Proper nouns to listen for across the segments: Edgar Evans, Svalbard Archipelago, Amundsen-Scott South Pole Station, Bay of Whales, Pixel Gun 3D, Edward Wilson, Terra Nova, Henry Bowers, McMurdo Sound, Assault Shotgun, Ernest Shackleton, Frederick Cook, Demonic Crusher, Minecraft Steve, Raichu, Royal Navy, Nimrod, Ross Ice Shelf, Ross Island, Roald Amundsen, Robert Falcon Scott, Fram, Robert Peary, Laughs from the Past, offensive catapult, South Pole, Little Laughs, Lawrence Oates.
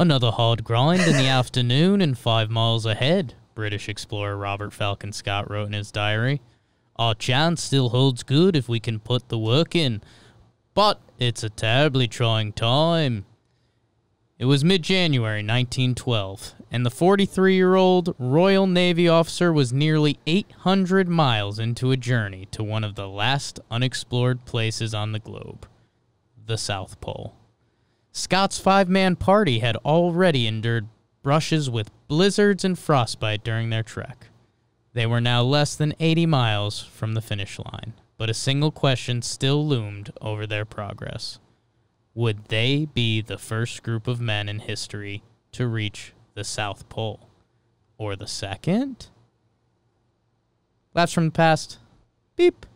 Another hard grind in the afternoon and 5 miles ahead, British explorer Robert Falcon Scott wrote in his diary. Our chance still holds good if we can put the work in, but it's a terribly trying time. It was mid-January 1912, and the 43-year-old Royal Navy officer was nearly 800 miles into a journey to one of the last unexplored places on the globe, the South Pole. Scott's five-man party had already endured brushes with blizzards and frostbite during their trek. They were now less than 80 miles from the finish line, but a single question still loomed over their progress. Would they be the first group of men in history to reach the South Pole? Or the second? Laughs from the past. Beep.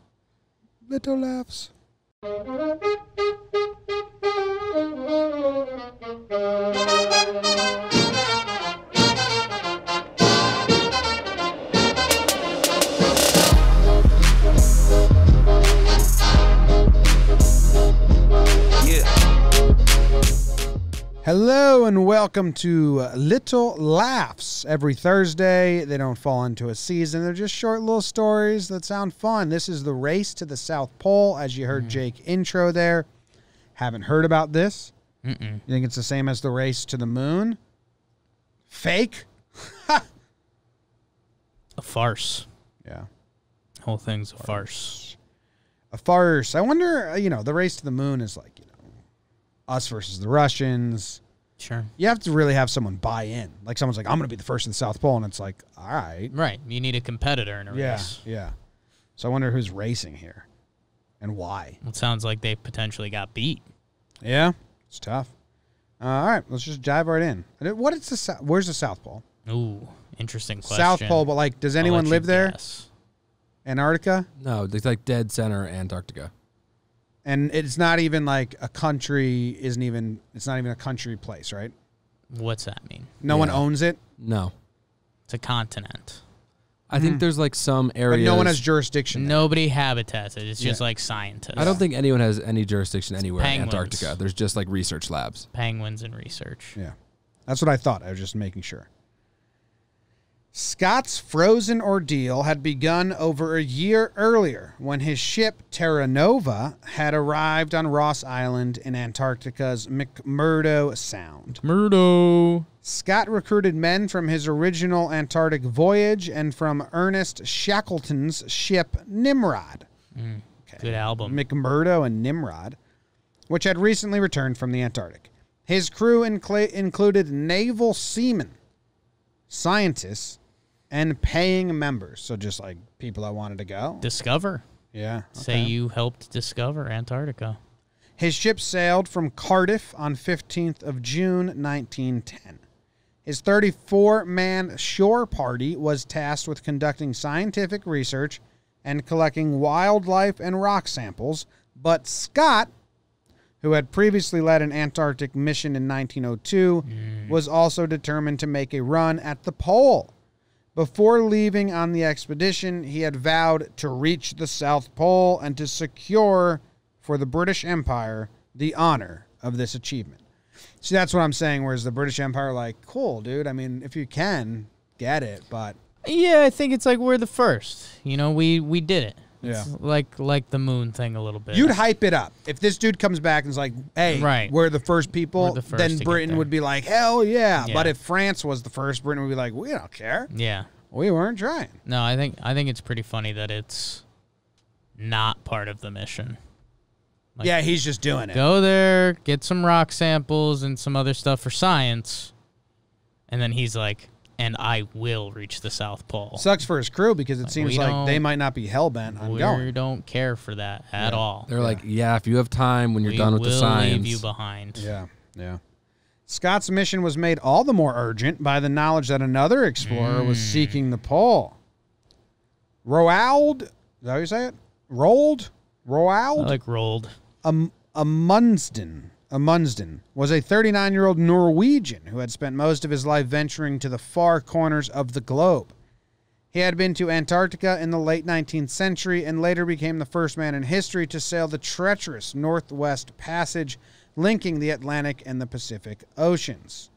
Little laughs. Hello and welcome to Little Laughs. Every Thursday, they don't fall into a season. They're just short little stories that sound fun. This is the race to the South Pole, as you heard Jake intro there. Haven't heard about this? Mm-mm. You think it's the same as the race to the moon? Fake? A farce. Yeah. The whole thing's a farce. A farce. I wonder, you know, the race to the moon is like, you know, us versus the Russians. Sure. You have to really have someone buy in. Like someone's like, I'm going to be the first in the South Pole. And it's like, all right. Right. You need a competitor in a race. Yeah. So I wonder who's racing here and why. It sounds like they potentially got beat. Yeah. It's tough. All right. Let's just dive right in. What is the, where's the South Pole? Ooh, interesting question. South Pole, but like, does anyone live there? Yes. Antarctica? No, it's like dead center Antarctica. And it's not even like a country isn't even, it's not even a country place, right? What's that mean? No one owns it? No. It's a continent. I think there's like some areas. But no one has jurisdiction. Nobody habitats it. It's just like scientists. I don't think anyone has any jurisdiction anywhere in Antarctica. There's just like research labs. Penguins and research. Yeah. That's what I thought. I was just making sure. Scott's frozen ordeal had begun over a year earlier when his ship Terra Nova had arrived on Ross Island in Antarctica's McMurdo Sound. McMurdo. Scott recruited men from his original Antarctic voyage and from Ernest Shackleton's ship Nimrod. Good album. McMurdo and Nimrod, which had recently returned from the Antarctic. His crew included naval seamen, scientists, and paying members. So just like people that wanted to go. Discover. Yeah. Okay. Say you helped discover Antarctica. His ship sailed from Cardiff on 15th of June, 1910. His 34-man shore party was tasked with conducting scientific research and collecting wildlife and rock samples, but Scott, who had previously led an Antarctic mission in 1902, was also determined to make a run at the pole. Before leaving on the expedition, he had vowed to reach the South Pole and to secure for the British Empire the honor of this achievement. See, that's what I'm saying, whereas the British Empire, like, cool, dude. I mean, if you can, get it, but... Yeah, I think it's like we're the first. You know, we did it. It's like the moon thing a little bit. You'd hype it up. If this dude comes back and is like, hey, we're the first people, we're the first, then Britain would be like, hell yeah. But if France was the first, Britain would be like, we don't care. Yeah. We weren't trying. No, I think it's pretty funny that it's not part of the mission. Like, yeah, he's just doing it. Go there, get some rock samples and some other stuff for science. And then he's like, and I will reach the South Pole. Sucks for his crew because it seems like they might not be hell-bent on going. We don't care for that at all. They're like, yeah, if you have time when you're done with the science. We will leave you behind. Yeah, yeah. Scott's mission was made all the more urgent by the knowledge that another explorer was seeking the pole. Roald, is that how you say it? Roald? Roald? I like Roald. Amundsen was a 39-year-old Norwegian who had spent most of his life venturing to the far corners of the globe. He had been to Antarctica in the late 19th century and later became the first man in history to sail the treacherous Northwest Passage, linking the Atlantic and the Pacific Oceans.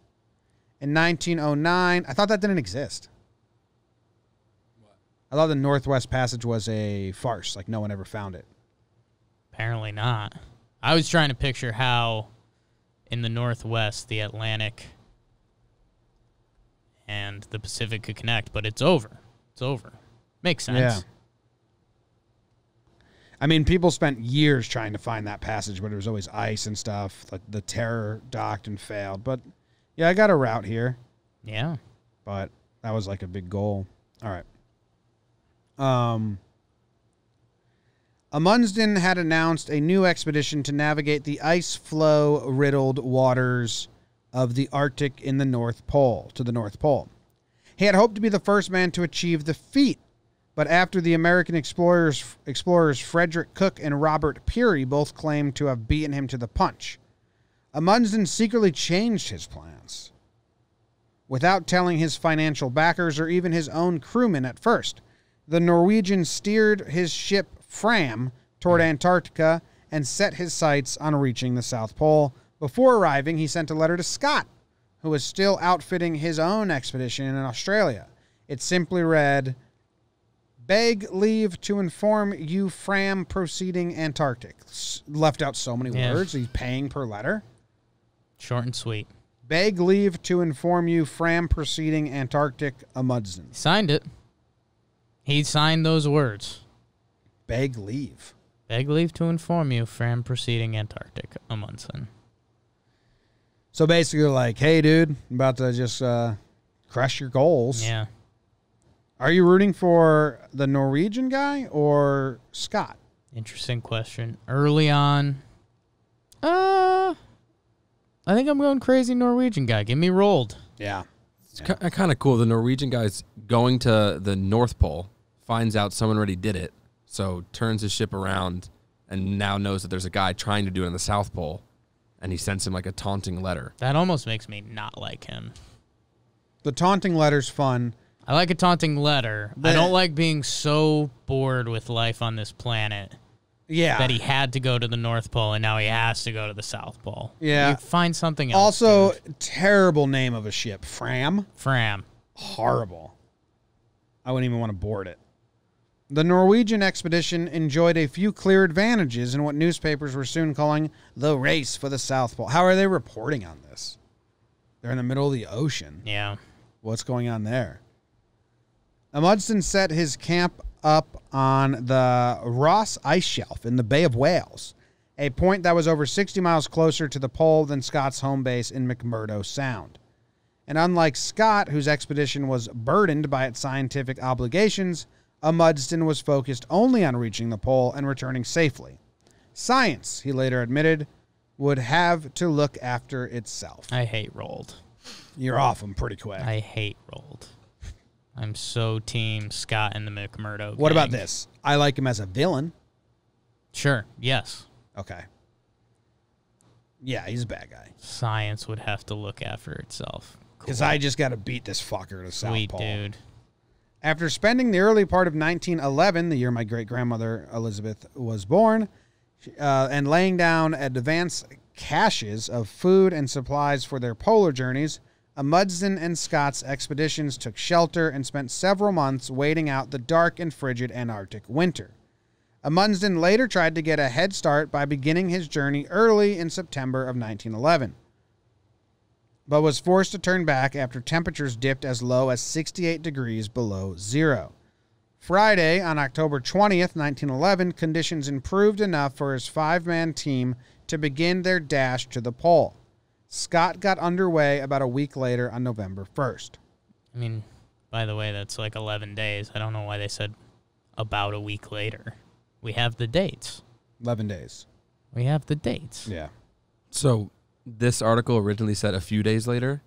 in 1909. I thought that didn't exist. What? I thought the Northwest Passage was a farce, like no one ever found it. Apparently not. I was trying to picture how in the Northwest the Atlantic and the Pacific could connect, but it's over. It's over. Makes sense. Yeah. I mean, people spent years trying to find that passage, but there was always ice and stuff. The Terror docked and failed. But, yeah, I got a route here. Yeah. But that was like a big goal. All right. Amundsen had announced a new expedition to navigate the ice floe-riddled waters of the Arctic in the North Pole, to the North Pole. He had hoped to be the first man to achieve the feat. But after the American explorers Frederick Cook and Robert Peary both claimed to have beaten him to the punch, Amundsen secretly changed his plans without telling his financial backers or even his own crewmen at first. The Norwegian steered his ship Fram toward Antarctica and set his sights on reaching the South Pole. Before arriving, he sent a letter to Scott, who was still outfitting his own expedition in Australia. It simply read, "Beg leave to inform you Fram proceeding Antarctic." Left out so many words. He's paying per letter. Short and sweet. "Beg leave to inform you Fram proceeding Antarctic, Amundsen." Signed it. He signed those words. Beg leave. "Beg leave to inform you Fram proceeding Antarctic, Amundsen." So basically like, hey, dude, I'm about to just crush your goals. Yeah. Are you rooting for the Norwegian guy or Scott? Interesting question. Early on, I think I'm going crazy Norwegian guy. Give me Roald. Yeah. It's kind of cool. The Norwegian guy's going to the North Pole, finds out someone already did it, so turns his ship around and now knows that there's a guy trying to do it in the South Pole, and he sends him like a taunting letter. That almost makes me not like him. The taunting letter's fun. I like a taunting letter. I don't like being so bored with life on this planet. Yeah. That he had to go to the North Pole and now he has to go to the South Pole. Yeah. You find something else. Also, terrible name of a ship. Fram. Fram. Horrible. I wouldn't even want to board it. The Norwegian expedition enjoyed a few clear advantages in what newspapers were soon calling the race for the South Pole. How are they reporting on this? They're in the middle of the ocean. Yeah. What's going on there? Amundsen set his camp up on the Ross Ice Shelf in the Bay of Whales, a point that was over 60 miles closer to the pole than Scott's home base in McMurdo Sound. And unlike Scott, whose expedition was burdened by its scientific obligations, Amundsen was focused only on reaching the pole and returning safely. Science, he later admitted, would have to look after itself. I hate Roald. You're off him pretty quick. I hate Roald. I'm so team Scott and the McMurdo gang. What about this? I like him as a villain. Sure. Yes. Okay. Yeah, he's a bad guy. Science would have to look after itself. Because I just got to beat this fucker to South Pole. Sweet, dude. After spending the early part of 1911, the year my great-grandmother Elizabeth was born, and laying down advanced caches of food and supplies for their polar journeys, Amundsen and Scott's expeditions took shelter and spent several months waiting out the dark and frigid Antarctic winter. Amundsen later tried to get a head start by beginning his journey early in September of 1911, but was forced to turn back after temperatures dipped as low as 68 degrees below zero. Friday, on October 20th, 1911, conditions improved enough for his five-man team to begin their dash to the pole. Scott got underway about a week later on November 1st. I mean, by the way, that's like 11 days. I don't know why they said about a week later. We have the dates. 11 days. We have the dates. Yeah. So this article originally said a few days later,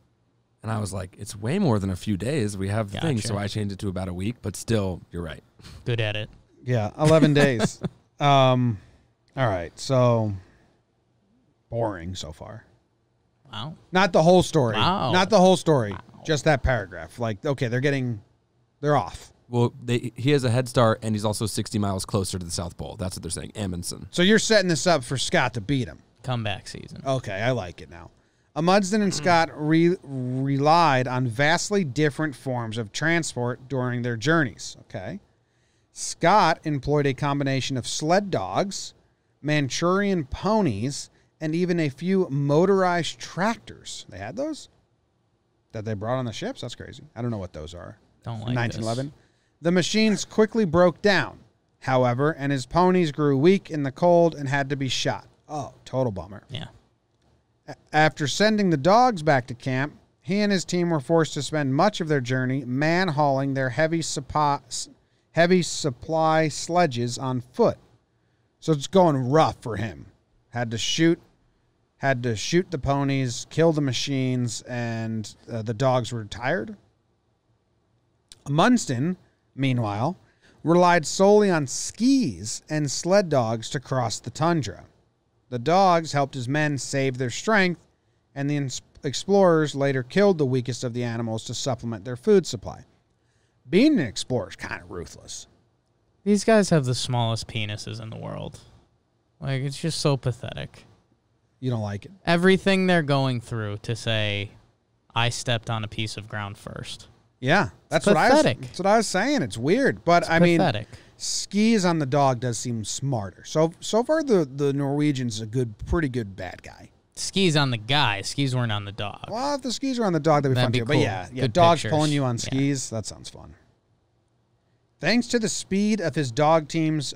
and I was like, it's way more than a few days. We have the thing, so I changed it to about a week, but still, you're right. Good at it. Yeah, 11 days. All right, so boring so far. Wow. Not the whole story. Wow. Not the whole story. Wow. Just that paragraph. Like, okay, they're off. Well, he has a head start, and he's also 60 miles closer to the South Pole. That's what they're saying. Amundsen. So you're setting this up for Scott to beat him. Comeback season. Okay, I like it now. Amundsen and Scott relied on vastly different forms of transport during their journeys. Okay. Scott employed a combination of sled dogs, Manchurian ponies, and even a few motorized tractors. They had those? That they brought on the ships? That's crazy. I don't know what those are. Don't like 1911. This. The machines quickly broke down, however, and his ponies grew weak in the cold and had to be shot. Oh, total bummer. Yeah. After sending the dogs back to camp, he and his team were forced to spend much of their journey man-hauling their heavy supply sledges on foot. So it's going rough for him. Had to shoot the ponies, kill the machines, and the dogs were tired. Amundsen, meanwhile, relied solely on skis and sled dogs to cross the tundra. The dogs helped his men save their strength, and the explorers later killed the weakest of the animals to supplement their food supply. Being an explorer is kind of ruthless. These guys have the smallest penises in the world. Like, it's just so pathetic. You don't like it? Everything they're going through to say, I stepped on a piece of ground first. Yeah, that's what I was saying. It's weird, but it's pathetic. Skis on the dog does seem smarter. So far, the Norwegian's a pretty good bad guy. Skis on the guy. Skis weren't on the dog. Well, if the skis were on the dog, that'd be fun too. Cool. But yeah, good dogs pictures. Pulling you on skis. Yeah. That sounds fun. Thanks to the speed of his dog teams,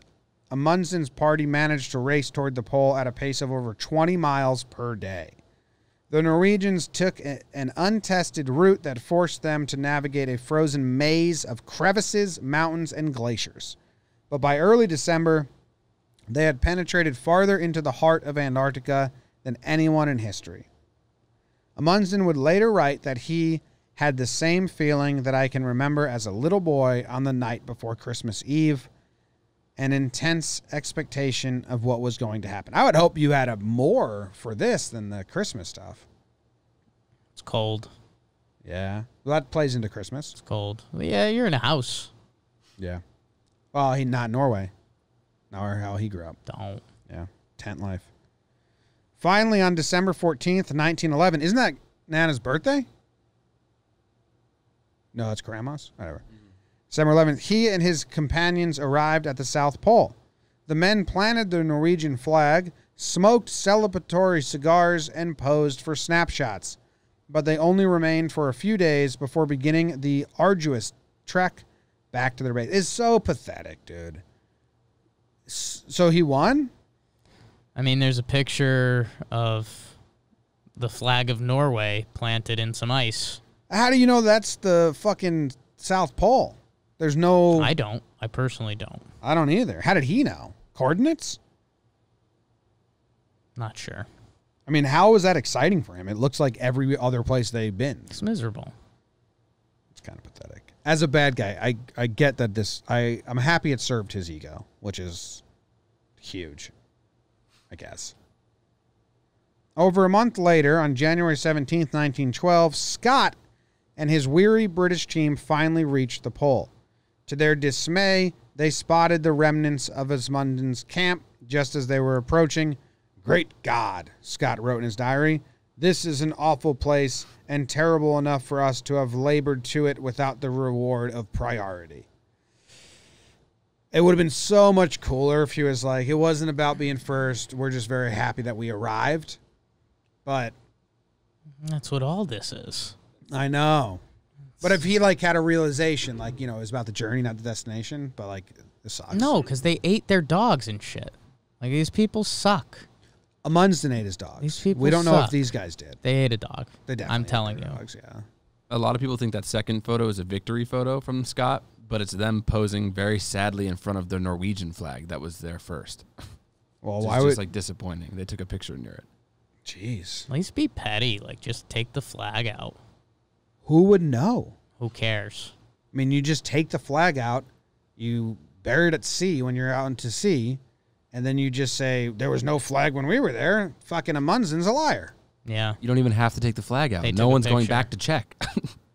Amundsen's party managed to race toward the pole at a pace of over 20 miles per day. The Norwegians took an untested route that forced them to navigate a frozen maze of crevices, mountains, and glaciers. But by early December, they had penetrated farther into the heart of Antarctica than anyone in history. Amundsen would later write that he had the same feeling that I can remember as a little boy on the night before Christmas Eve, an intense expectation of what was going to happen. I would hope you had more for this than the Christmas stuff. It's cold. Yeah. Well, that plays into Christmas. It's cold. Well, yeah, you're in a house. Yeah. Well, not Norway. Not how he grew up. Don't. Yeah. Tent life. Finally, on December 14th, 1911. Isn't that Nana's birthday? No, that's Grandma's. Whatever. December 11th, he and his companions arrived at the South Pole. The men planted the Norwegian flag, smoked celebratory cigars, and posed for snapshots. But they only remained for a few days before beginning the arduous trek back to their base. It's so pathetic, dude. So he won? I mean, there's a picture of the flag of Norway planted in some ice. How do you know that's the fucking South Pole? There's no... I don't. I personally don't. I don't either. How did he know? Coordinates? Not sure. I mean, how was that exciting for him? It looks like every other place they've been. It's miserable. It's kind of pathetic. As a bad guy, I get that this... I'm happy it served his ego, which is huge, I guess. Over a month later, on January 17th, 1912, Scott and his weary British team finally reached the pole. To their dismay, they spotted the remnants of Amundsen's camp just as they were approaching. Great God, Scott wrote in his diary, this is an awful place and terrible enough for us to have labored to it without the reward of priority. It would have been so much cooler if he was like, it wasn't about being first. We're just very happy that we arrived. But that's what all this is. I know. But if he, like, had a realization, like, you know, it was about the journey, not the destination, but, like, it sucks. No, because they ate their dogs and shit. Like, these people suck. Amundsen ate his dogs. These people We don't know if these guys did. They ate a dog. They definitely I'm telling you. Yeah. A lot of people think that second photo is a victory photo from Scott, but it's them posing very sadly in front of the Norwegian flag that was there first. Well, so why it's just, like, disappointing. They took a picture near it. Jeez. At least be petty. Like, just take the flag out. Who would know? Who cares? I mean, you just take the flag out, you bury it at sea when you're out into sea, and then you just say, there was no flag when we were there. Fucking Amundsen's a liar. Yeah. You don't even have to take the flag out. No one's going back to check.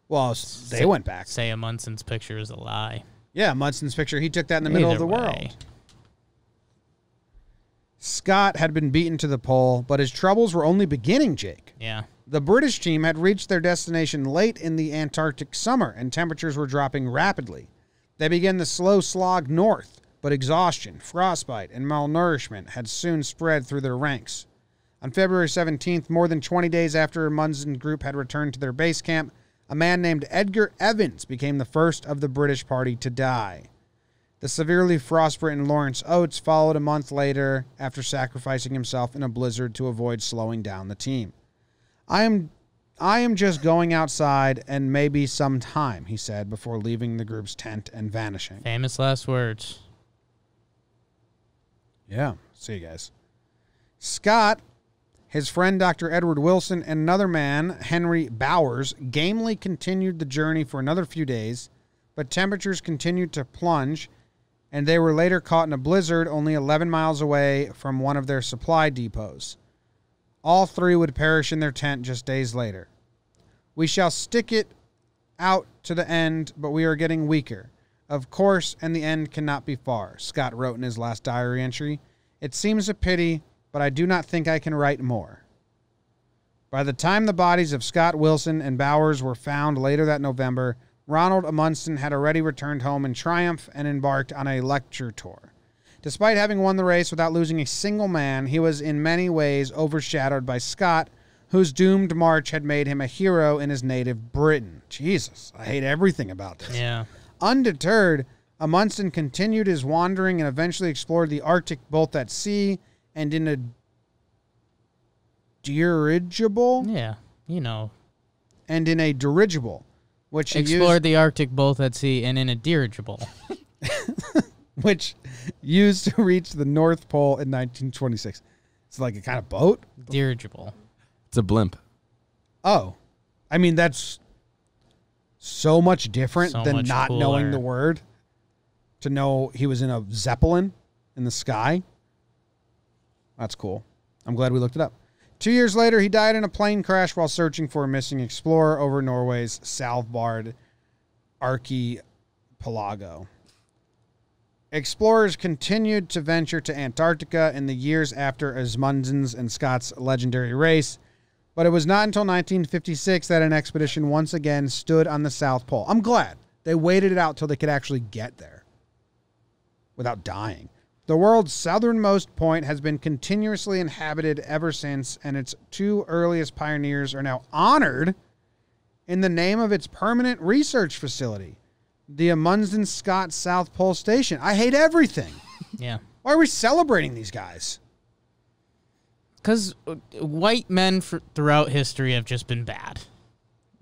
Well, they went back. Say Amundsen's picture is a lie. Yeah, Amundsen's picture, he took that in the middle of the world. Scott had been beaten to the pole, but his troubles were only beginning, Jake. Yeah. The British team had reached their destination late in the Antarctic summer, and temperatures were dropping rapidly. They began the slow slog north, but exhaustion, frostbite, and malnourishment had soon spread through their ranks. On February 17th, more than 20 days after Amundsen's group had returned to their base camp, a man named Edgar Evans became the first of the British party to die. The severely frostbitten Lawrence Oates followed a month later after sacrificing himself in a blizzard to avoid slowing down the team. I am just going outside and maybe some time, he said, before leaving the group's tent and vanishing. Famous last words. Yeah, see you guys. Scott, his friend Dr. Edward Wilson, and another man, Henry Bowers, gamely continued the journey for another few days, but temperatures continued to plunge, and they were later caught in a blizzard only 11 miles away from one of their supply depots. All three would perish in their tent just days later. We shall stick it out to the end, but we are getting weaker. Of course, and the end cannot be far, Scott wrote in his last diary entry. It seems a pity, but I do not think I can write more. By the time the bodies of Scott, Wilson, and Bowers were found later that November, Ronald Amundsen had already returned home in triumph and embarked on a lecture tour. Despite having won the race without losing a single man, he was in many ways overshadowed by Scott, whose doomed march had made him a hero in his native Britain. Jesus, I hate everything about this. Yeah. Undeterred, Amundsen continued his wandering and eventually explored the Arctic both at sea and in a dirigible. Yeah, you know. And in a dirigible, which he explored the Arctic both at sea and in a dirigible. Which used to reach the North Pole in 1926. It's like a kind of boat? Dirigible. It's a blimp. Oh. I mean, that's so much different than not knowing the word. To know he was in a Zeppelin in the sky. That's cool. I'm glad we looked it up. 2 years later, he died in a plane crash while searching for a missing explorer over Norway's Svalbard Archipelago. Explorers continued to venture to Antarctica in the years after Amundsen's and Scott's legendary race, but it was not until 1956 that an expedition once again stood on the South Pole. I'm glad they waited it out till they could actually get there without dying. The world's southernmost point has been continuously inhabited ever since, and its two earliest pioneers are now honored in the name of its permanent research facility, the Amundsen-Scott South Pole Station. I hate everything. Yeah. Why are we celebrating these guys? Because white men throughout history have just been bad.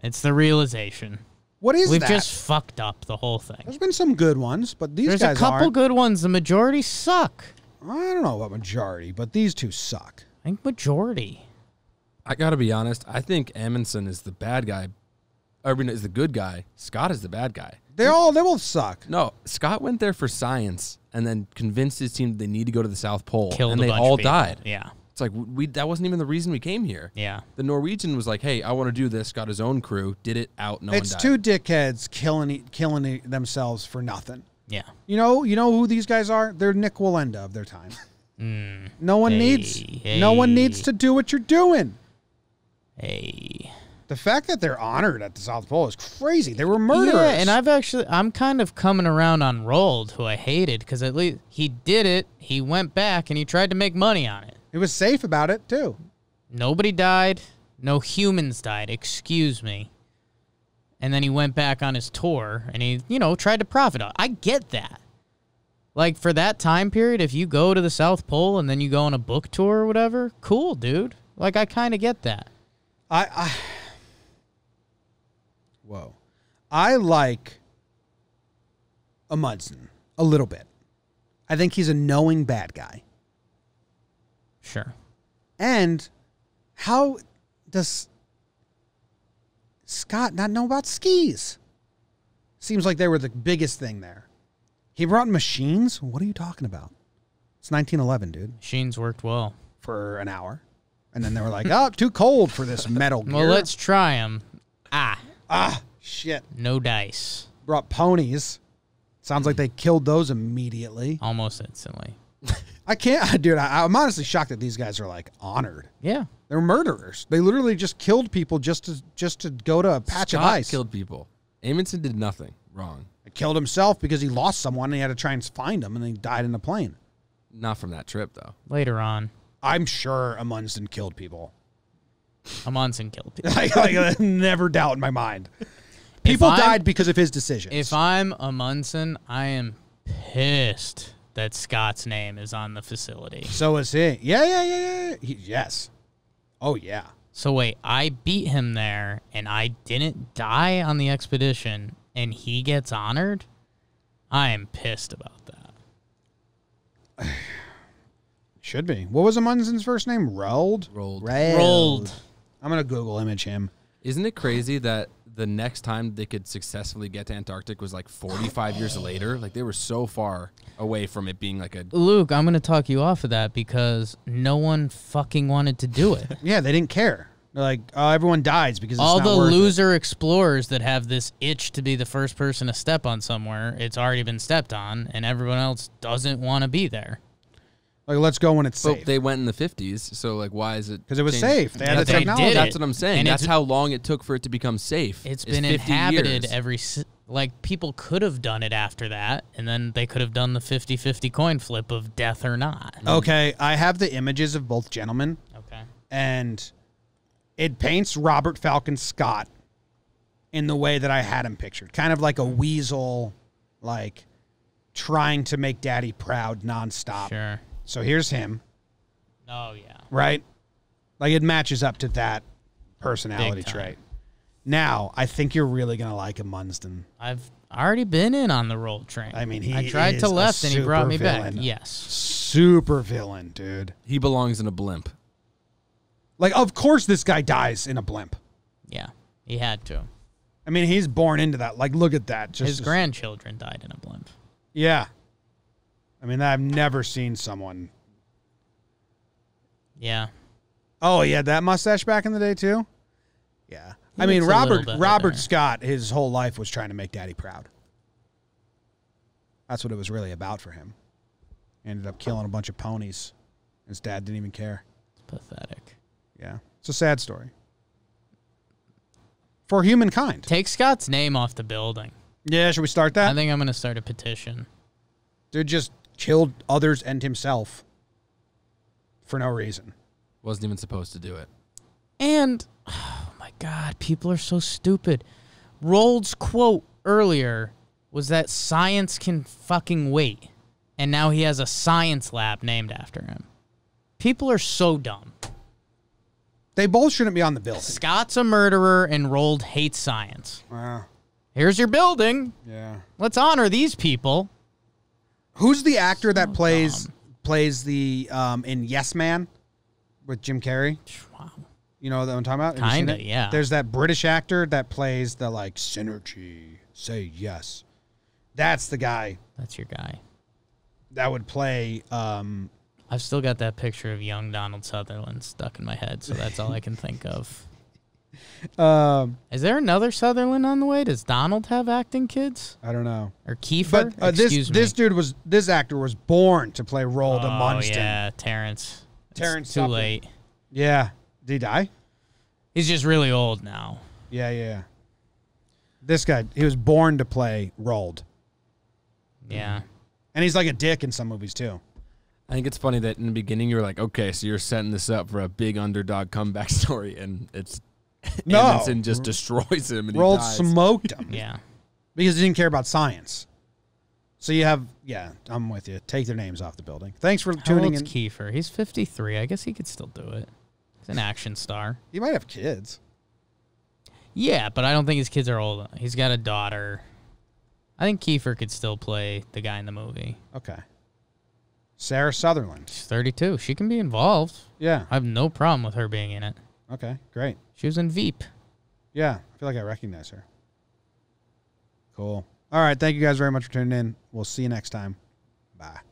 It's the realization. What is We've just fucked up the whole thing. There's been some good ones, but these guys There's a couple good ones. The majority suck. I don't know about majority, but these two suck. I think majority. I gotta be honest. I think Amundsen is the bad guy. Urban is the good guy. Scott is the bad guy. They both suck. No, Scott went there for science and then convinced his team that they need to go to the South Pole. Killed a bunch of people. They all died. Yeah. It's like, that wasn't even the reason we came here. Yeah. The Norwegian was like, hey, I want to do this. Got his own crew. Did it out. No one died. It's two dickheads killing themselves for nothing. Yeah. You know who these guys are? They're Nick Walenda of their time. No one needs to do what you're doing. Hey. The fact that they're honored at the South Pole is crazy. They were murderers. Yeah, and I'm kind of coming around on Roald, who I hated, because at least he did it, he went back, and he tried to make money on it. He was safe about it, too. Nobody died. No humans died, excuse me. And then he went back on his tour, and he, you know, tried to profit on it. I get that. Like, for that time period, if you go to the South Pole and then you go on a book tour or whatever, cool, dude. Like, I kind of get that. Whoa. I like Amundsen a little bit. I think he's a knowing bad guy. Sure. And how does Scott not know about skis? Seems like they were the biggest thing there. He brought machines? What are you talking about? It's 1911, dude. Machines worked well. For an hour. And then they were like, oh, too cold for this metal gear. Well, let's try them. Ah, shit. No dice. Brought ponies. Sounds like they killed those immediately. Almost instantly. I can't, dude. I'm honestly shocked that these guys are like honored. Yeah, they're murderers. They literally just killed people just to go to a patch of ice. Killed people. Amundsen did nothing wrong. He killed himself because he lost someone and he had to try and find him, and he died in the plane. Not from that trip though. Later on, I'm sure Amundsen killed people. Amundsen killed people. I never doubt in my mind. People died because of his decisions. If I'm Amundsen, I am pissed that Scott's name is on the facility. So is he. Yeah. Yes. Oh, yeah. So, wait, I beat him there, and I didn't die on the expedition, and he gets honored? I am pissed about that. Should be. What was Amundsen's first name? Roald? Roald. I'm going to Google image him. Isn't it crazy that the next time they could successfully get to Antarctic was like 45 years later? Like, they were so far away from it being like a... Luke, I'm going to talk you off of that because no one fucking wanted to do it. Yeah, they didn't care. They're like, oh, everyone dies because it's not worth it. All the loser explorers that have this itch to be the first person to step on somewhere, it's already been stepped on, and everyone else doesn't want to be there. Like, let's go when it's safe. But they went in the 50s, so, like, why is it... Because it was safe. They had the technology. That's what I'm saying. And that's how long it took for it to become safe. It's been inhabited every... Like, people could have done it after that, and then they could have done the 50-50 coin flip of death or not. Okay, I have the images of both gentlemen. Okay. And it paints Robert Falcon Scott in the way that I had him pictured. Kind of like a weasel, like, trying to make daddy proud nonstop. Sure. So here's him. Oh, yeah. Right? Like, it matches up to that personality trait. Now, I think you're really going to like Amundsen. I've already been in on the roll train. I mean, I tried to left, and he brought me back. Yes. Super villain, dude. He belongs in a blimp. Like, of course this guy dies in a blimp. Yeah, he had to. I mean, he's born into that. Like, look at that. His grandchildren died in a blimp. Yeah. I mean, I've never seen someone. Yeah. Oh, yeah, that mustache back in the day, too? Yeah. I mean, Robert Scott, his whole life was trying to make daddy proud. That's what it was really about for him. Ended up killing a bunch of ponies. His dad didn't even care. It's pathetic. Yeah. It's a sad story. For humankind. Take Scott's name off the building. Yeah, should we start that? I think I'm going to start a petition. Dude just killed others and himself for no reason. Wasn't even supposed to do it. And, oh my God, people are so stupid. Roald's quote earlier was that science can fucking wait. And now he has a science lab named after him. People are so dumb. They both shouldn't be on the building. Scott's a murderer and Roald hates science. Wow. Here's your building. Yeah. Let's honor these people. Who's the actor that plays the in Yes Man with Jim Carrey? Wow. You know what I'm talking about? Kind of, yeah. There's that British actor that plays the, like, synergy, say yes. That's the guy. That's your guy. That would play... I've still got that picture of young Donald Sutherland stuck in my head, so that's all I can think of. Is there another Sutherland on the way? Does Donald have acting kids? I don't know. Or Kiefer? But, this actor was born to play Roald Amundsen. Oh yeah, Terrence. Terrence. It's too late. Yeah. Did he die? He's just really old now. Yeah. This guy, he was born to play Roald. Yeah. And he's like a dick in some movies too. I think it's funny that in the beginning you were like, okay, so you're setting this up for a big underdog comeback story, and it's. No. Amundsen just destroys him and Roald smoked him. Yeah. Because he didn't care about science. So you have, yeah, I'm with you. Take their names off the building. Thanks for tuning in. How old's Kiefer? He's 53. I guess he could still do it. He's an action star. He might have kids. Yeah, but I don't think his kids are old. He's got a daughter. I think Kiefer could still play the guy in the movie. Okay. Sarah Sutherland. She's 32. She can be involved. Yeah. I have no problem with her being in it. Okay, great. She was in Veep. Yeah, I feel like I recognize her. Cool. All right, thank you guys very much for tuning in. We'll see you next time. Bye.